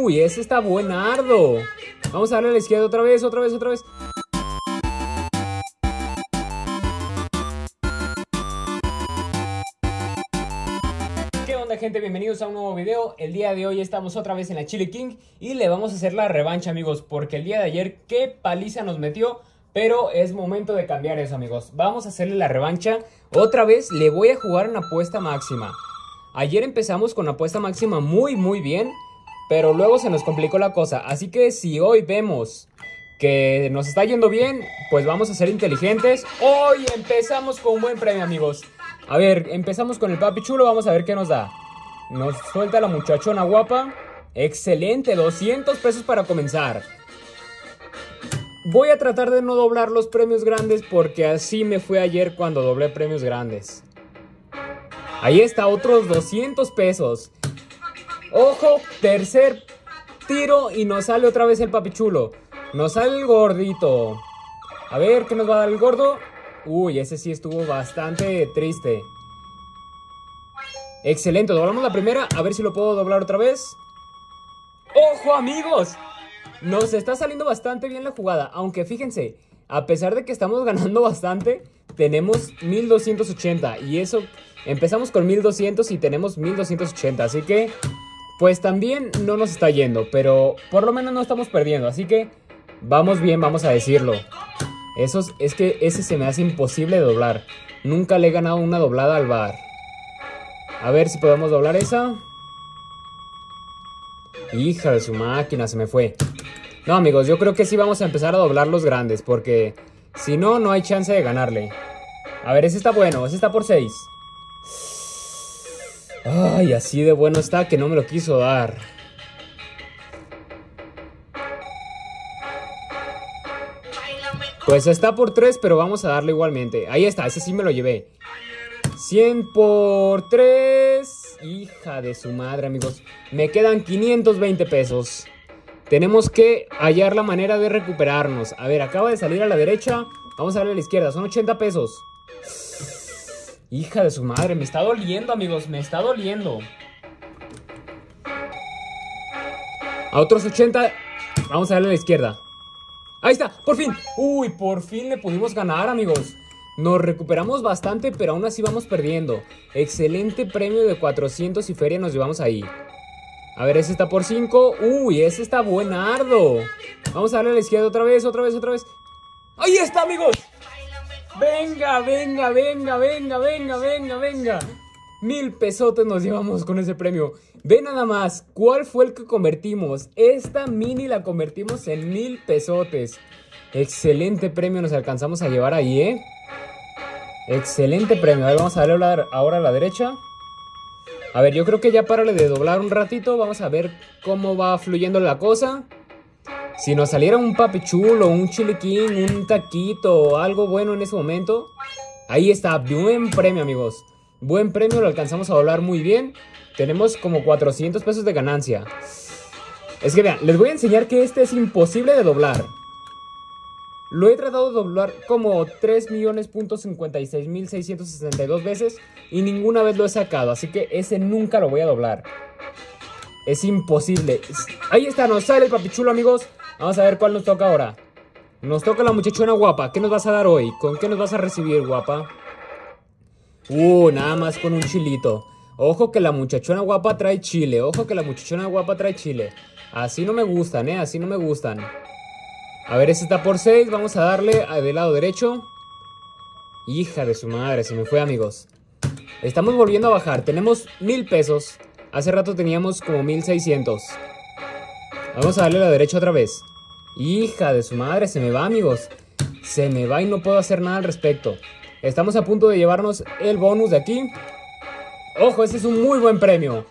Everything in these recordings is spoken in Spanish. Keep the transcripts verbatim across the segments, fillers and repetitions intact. Uy, ese está buenardo. Vamos a darle a la izquierda otra vez, otra vez, otra vez. ¿Qué onda, gente? Bienvenidos a un nuevo video. El día de hoy estamos otra vez en la Chili King y le vamos a hacer la revancha, amigos, porque el día de ayer qué paliza nos metió. Pero es momento de cambiar eso, amigos. Vamos a hacerle la revancha. Otra vez le voy a jugar una apuesta máxima. Ayer empezamos con apuesta máxima muy, muy bien. Pero luego se nos complicó la cosa. Así que si hoy vemos que nos está yendo bien, pues vamos a ser inteligentes. Hoy empezamos con un buen premio, amigos. A ver, empezamos con el papi chulo. Vamos a ver qué nos da. Nos suelta la muchachona guapa. Excelente, doscientos pesos para comenzar. Voy a tratar de no doblar los premios grandes porque así me fue ayer cuando doblé premios grandes. Ahí está, otros doscientos pesos. Ojo, tercer tiro y nos sale otra vez el papichulo. Nos sale el gordito. A ver, ¿qué nos va a dar el gordo? Uy, ese sí estuvo bastante triste. Excelente, doblamos la primera. A ver si lo puedo doblar otra vez. ¡Ojo, amigos! Nos está saliendo bastante bien la jugada, aunque fíjense, a pesar de que estamos ganando bastante, tenemos mil doscientos ochenta y eso, empezamos con mil doscientos y tenemos mil doscientos ochenta, así que, pues también no nos está yendo, pero por lo menos no estamos perdiendo, así que vamos bien, vamos a decirlo. Esos, es que ese se me hace imposible de doblar, nunca le he ganado una doblada al bar. A ver si podemos doblar esa. Hija de su máquina, se me fue. No, amigos, yo creo que sí vamos a empezar a doblar los grandes, porque si no, no hay chance de ganarle. A ver, ese está bueno, ese está por seis. Ay, así de bueno está que no me lo quiso dar. Pues está por tres, pero vamos a darle igualmente. Ahí está, ese sí me lo llevé. cien por tres. Hija de su madre, amigos. Me quedan quinientos veinte pesos. Tenemos que hallar la manera de recuperarnos. A ver, acaba de salir a la derecha. Vamos a darle a la izquierda, son ochenta pesos. Hija de su madre, me está doliendo, amigos. Me está doliendo. A otros ochenta. Vamos a darle a la izquierda. Ahí está, por fin. Uy, por fin le pudimos ganar, amigos. Nos recuperamos bastante, pero aún así vamos perdiendo. Excelente premio de cuatrocientos y feria nos llevamos ahí. A ver, ese está por cinco. Uy, ese está buenardo. Vamos a darle a la izquierda otra vez, otra vez, otra vez. ¡Ahí está, amigos! ¡Venga, venga, venga, venga, venga, venga, venga! Mil pesotes nos llevamos con ese premio. Ve nada más, ¿cuál fue el que convertimos? Esta mini la convertimos en mil pesotes. Excelente premio nos alcanzamos a llevar ahí, ¿eh? Excelente premio. A ver, vamos a darle ahora a la derecha. A ver, yo creo que ya párale de doblar un ratito. Vamos a ver cómo va fluyendo la cosa. Si nos saliera un papi chulo, un chili king, un taquito, algo bueno en ese momento. Ahí está, buen premio, amigos. Buen premio, lo alcanzamos a doblar muy bien. Tenemos como cuatrocientos pesos de ganancia. Es que vean, les voy a enseñar que este es imposible de doblar. Lo he tratado de doblar como tres millones cincuenta y seis mil seiscientos sesenta y dos veces y ninguna vez lo he sacado, así que ese nunca lo voy a doblar. Es imposible. Ahí está, nos sale el papichulo, amigos. Vamos a ver cuál nos toca ahora. Nos toca la muchachona guapa. ¿Qué nos vas a dar hoy? ¿Con qué nos vas a recibir, guapa? Uh, nada más con un chilito. Ojo que la muchachona guapa trae chile. Ojo que la muchachona guapa trae chile. Así no me gustan, eh, así no me gustan. A ver, ese está por seis, vamos a darle del lado derecho. Hija de su madre, se me fue, amigos. Estamos volviendo a bajar, tenemos mil pesos. Hace rato teníamos como mil seiscientos. Vamos a darle a la derecha otra vez. Hija de su madre, se me va, amigos. Se me va y no puedo hacer nada al respecto. Estamos a punto de llevarnos el bonus de aquí. Ojo, ese es un muy buen premio.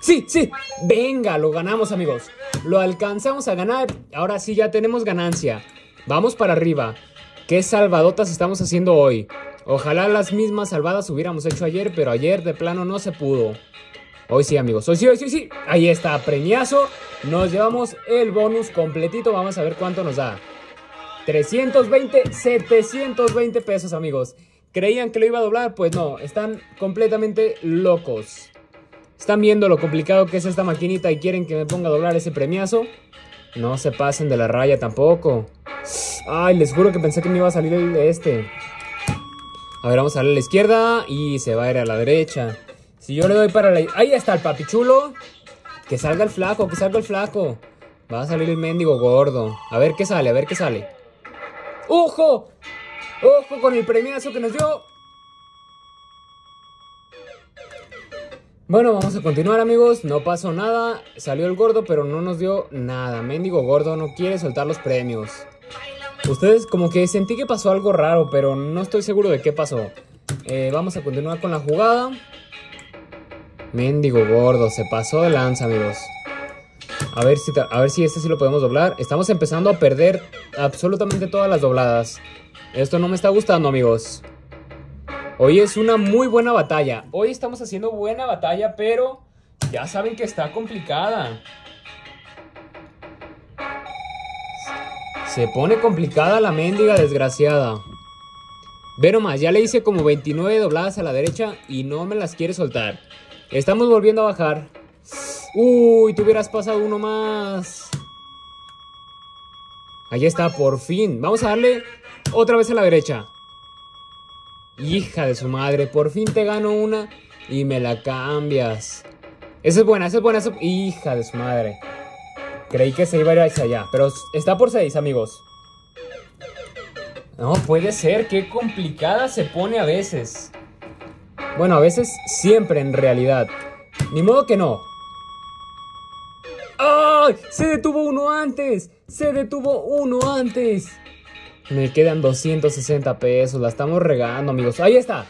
Sí, sí, venga, lo ganamos, amigos. Lo alcanzamos a ganar. Ahora sí ya tenemos ganancia. Vamos para arriba. Qué salvadotas estamos haciendo hoy. Ojalá las mismas salvadas hubiéramos hecho ayer, pero ayer de plano no se pudo. Hoy sí, amigos, hoy sí, hoy sí, sí. Ahí está, premiazo. Nos llevamos el bonus completito. Vamos a ver cuánto nos da. trescientos veinte, setecientos veinte pesos, amigos. ¿Creían que lo iba a doblar? Pues no, están completamente locos. Están viendo lo complicado que es esta maquinita y quieren que me ponga a doblar ese premiazo. No se pasen de la raya tampoco. Ay, les juro que pensé que me iba a salir el de este. A ver, vamos a darle a la izquierda y se va a ir a la derecha. Si yo le doy para la... Ahí está el papi chulo. Que salga el flaco, que salga el flaco. Va a salir el mendigo gordo. A ver qué sale, a ver qué sale. ¡Ojo! ¡Ojo con el premiazo que nos dio! Bueno, vamos a continuar, amigos. No pasó nada. Salió el gordo, pero no nos dio nada. Mendigo gordo no quiere soltar los premios. Ustedes, como que sentí que pasó algo raro, pero no estoy seguro de qué pasó. Eh, vamos a continuar con la jugada. Mendigo gordo, se pasó de lanza, amigos. A ver si, a ver si este sí lo podemos doblar. Estamos empezando a perder absolutamente todas las dobladas. Esto no me está gustando, amigos. Hoy es una muy buena batalla. Hoy estamos haciendo buena batalla, pero ya saben que está complicada. Se pone complicada la mendiga desgraciada. Ve nomás, ya le hice como veintinueve dobladas a la derecha y no me las quiere soltar. Estamos volviendo a bajar. Uy, tú hubieras pasado uno más. Ahí está, por fin. Vamos a darle otra vez a la derecha. Hija de su madre, por fin te gano una y me la cambias. Esa es buena, esa es buena, esa... Hija de su madre. Creí que se iba a ir hacia allá, pero está por seis, amigos. No puede ser, qué complicada se pone a veces. Bueno, a veces siempre en realidad. Ni modo que no. ¡Ay! ¡Oh! ¡Se detuvo uno antes! ¡Se detuvo uno antes! Me quedan doscientos sesenta pesos. La estamos regando, amigos. Ahí está.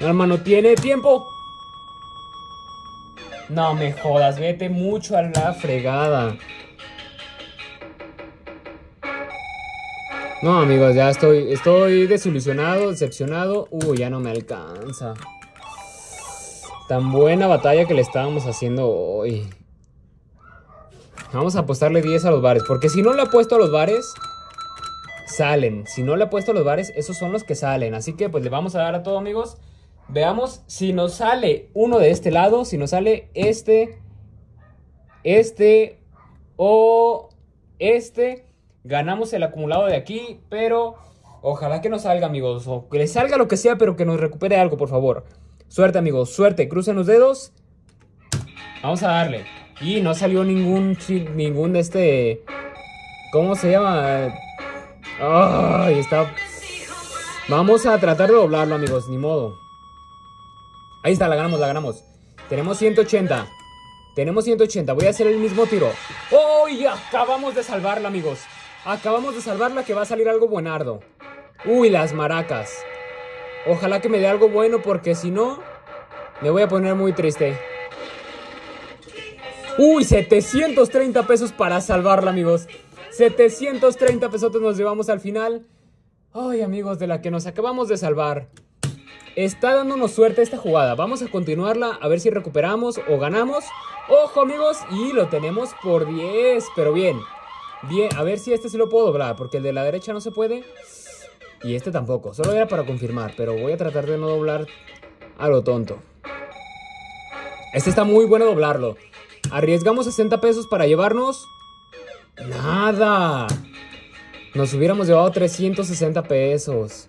Mi hermano tiene tiempo. No me jodas. Vete mucho a la fregada. No, amigos. Ya estoy, estoy desilusionado, decepcionado. Uy, ya no me alcanza. Tan buena batalla que le estábamos haciendo hoy. Vamos a apostarle diez a los bares, porque si no le apuesto a los bares, salen. Si no le apuesto a los bares, esos son los que salen. Así que pues le vamos a dar a todo, amigos. Veamos si nos sale uno de este lado, si nos sale este, este o este. Ganamos el acumulado de aquí, pero ojalá que nos salga, amigos. O que le salga lo que sea, pero que nos recupere algo, por favor. Suerte, amigos, suerte. Crucen los dedos. Vamos a darle. Y no salió ningún, ningún de este... ¿Cómo se llama? Ay, está... Vamos a tratar de doblarlo, amigos, ni modo. Ahí está, la ganamos, la ganamos. Tenemos ciento ochenta. Tenemos ciento ochenta, voy a hacer el mismo tiro. ¡Oh! Y acabamos de salvarla, amigos. Acabamos de salvarla, que va a salir algo buenardo. Uy, las maracas. Ojalá que me dé algo bueno, porque si no, me voy a poner muy triste. Uy, setecientos treinta pesos para salvarla, amigos. setecientos treinta pesotes nos llevamos al final. Ay, amigos, de la que nos acabamos de salvar. Está dándonos suerte esta jugada. Vamos a continuarla, a ver si recuperamos o ganamos. Ojo, amigos, y lo tenemos por diez, pero bien. Bien, a ver si este sí lo puedo doblar, porque el de la derecha no se puede. Y este tampoco, solo era para confirmar, pero voy a tratar de no doblar a lo tonto. Este está muy bueno doblarlo. Arriesgamos sesenta pesos para llevarnos nada. Nos hubiéramos llevado trescientos sesenta pesos.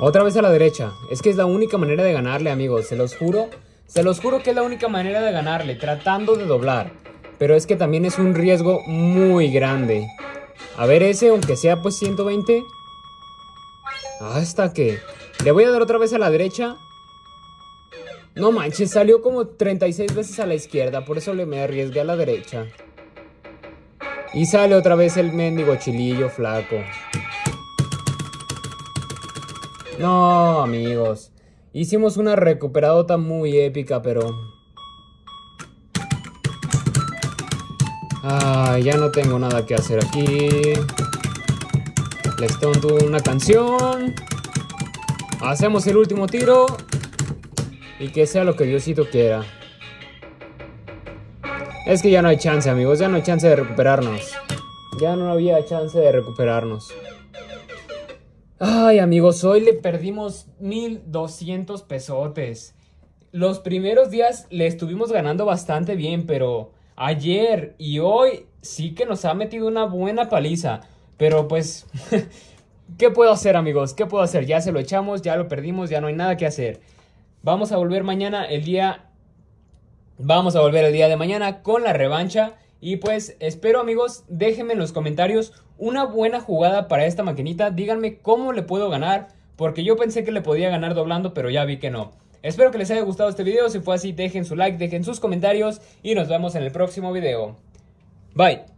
Otra vez a la derecha. Es que es la única manera de ganarle, amigos. Se los juro. Se los juro que es la única manera de ganarle. Tratando de doblar. Pero es que también es un riesgo muy grande. A ver ese, aunque sea pues ciento veinte. Hasta que... Le voy a dar otra vez a la derecha. No manches, salió como treinta y seis veces a la izquierda. Por eso le me arriesgué a la derecha. Y sale otra vez el mendigo chilillo flaco. No, amigos. Hicimos una recuperadota muy épica, pero... Ah, ya no tengo nada que hacer aquí. Les tomo una canción. Hacemos el último tiro. Y que sea lo que Diosito quiera. Es que ya no hay chance, amigos. Ya no hay chance de recuperarnos. Ya no había chance de recuperarnos. Ay, amigos, hoy le perdimos mil doscientos pesotes. Los primeros días le estuvimos ganando bastante bien, pero ayer y hoy sí que nos ha metido una buena paliza. Pero pues, ¿qué puedo hacer, amigos? ¿Qué puedo hacer? Ya se lo echamos, ya lo perdimos, ya no hay nada que hacer. Vamos a volver mañana el día... Vamos a volver el día de mañana con la revancha. Y pues espero, amigos, déjenme en los comentarios una buena jugada para esta maquinita. Díganme cómo le puedo ganar, porque yo pensé que le podía ganar doblando, pero ya vi que no. Espero que les haya gustado este video. Si fue así, dejen su like, dejen sus comentarios y nos vemos en el próximo video. Bye.